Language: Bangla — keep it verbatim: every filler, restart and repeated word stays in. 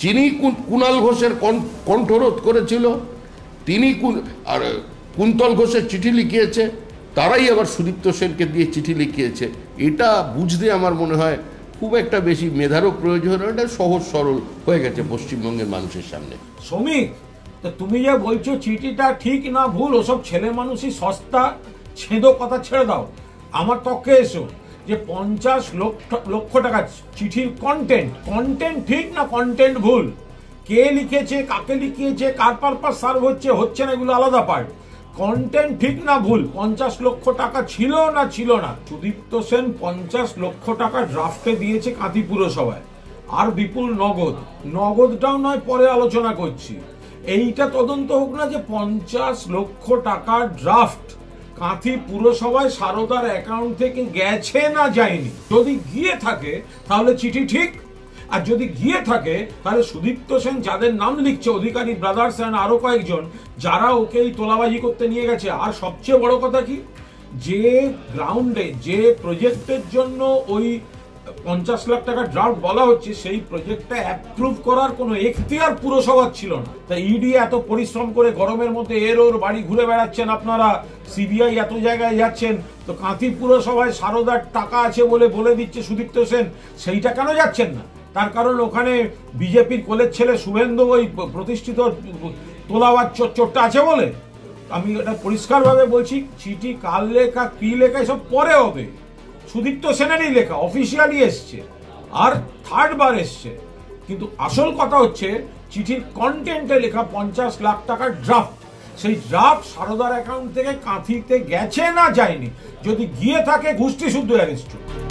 जिन्हीं कुणाल घोषेर कण्ठरोध करेछिलो तिनी कुन्तल घोषेर चिठी लिखिएছে তারাই আবার সুদীপ্ত সেনকে দিয়ে চিঠি লিখিয়েছে। এটা বুঝতে আমার মনে হয় খুব একটা বেশি মেধারও প্রয়োজন না, এটা সহজ সরল হয়ে গেছে পশ্চিমবঙ্গের মানুষের সামনে। শ্রমিক তো তুমি যা বলছো চিঠিটা ঠিক না ভুল ওসব ছেলে মানুষই সস্তা ছেঁদো কথা ছেড়ে দাও। আমার তককে এসো যে পঞ্চাশ লক্ষ লক্ষ টাকা চিঠির কন্টেন্ট কন্টেন্ট ঠিক না কন্টেন্ট ভুল, কে লিখেছে কাকে লিখিয়েছে কার পারপাস সার্ভ হচ্ছে হচ্ছে না এগুলো আলাদা পার্ট, কন্টেন্ট ঠিক না ভুল। পঞ্চাশ লক্ষ টাকা ছিল না ছিল না সুদীপ্ত সেন পঞ্চাশ লক্ষ টাকা ড্রাফটে দিয়েছে কাঁথি পুরসভায় আর বিপুল নগদ, নগদটাও নয় পরে আলোচনা করছি। এইটা তদন্ত হোক না যে পঞ্চাশ লক্ষ টাকা ড্রাফট কাঁথি পুরসভায় সারদার অ্যাকাউন্ট থেকে গেছে না যায়নি, যদি গিয়ে থাকে তাহলে চিঠি ঠিক, আর যদি গিয়ে থাকে তাহলে সুদীপ্ত সেন যাদের নাম লিখছে অধিকারী ব্রাদার্স এন্ড আরো কয়েকজন যারা ওকে এই তোলাবাজি করতে নিয়ে গেছে। আর সবচেয়ে বড় কথা কি যে গ্রাউন্ডে যে প্রজেক্টের জন্য ওই পঞ্চাশ লাখ টাকা ড্রাফট বলা হচ্ছে সেই প্রজেক্টটা অ্যাপ্রুভ করার কোনো এখতিয়ার পুরসভার ছিল না। তাই ইডি এত পরিশ্রম করে গরমের মধ্যে এর ওর বাড়ি ঘুরে বেড়াচ্ছেন আপনারা, সিবিআই এত জায়গায় যাচ্ছেন, তো কাঁথি পুরসভায় সারদার টাকা আছে বলে বলে দিচ্ছে সুদীপ্ত সেন, সেইটা কেন যাচ্ছেন না? তার কারণ ওখানে বিজেপির কোলের ছেলে শুভেন্দু ওই প্রতিষ্ঠিত তোলাবাজ চোরটা আছে বলে। আমি এটা পরিষ্কারভাবে বলছি চিঠি কার লেখা কি লেখা এসব পরে হবে, সুদীপ্ত সেনেরই লেখা অফিসিয়ালি এসছে আর থার্ড বার এসছে, কিন্তু আসল কথা হচ্ছে চিঠির কন্টেন্টে লেখা পঞ্চাশ লাখ টাকার ড্রাফট, সেই ড্রাফট সারদার অ্যাকাউন্ট থেকে কাঁথিতে গেছে না যায়নি, যদি গিয়ে থাকে ঘুষটি শুদ্ধ অ্যারেস্ট।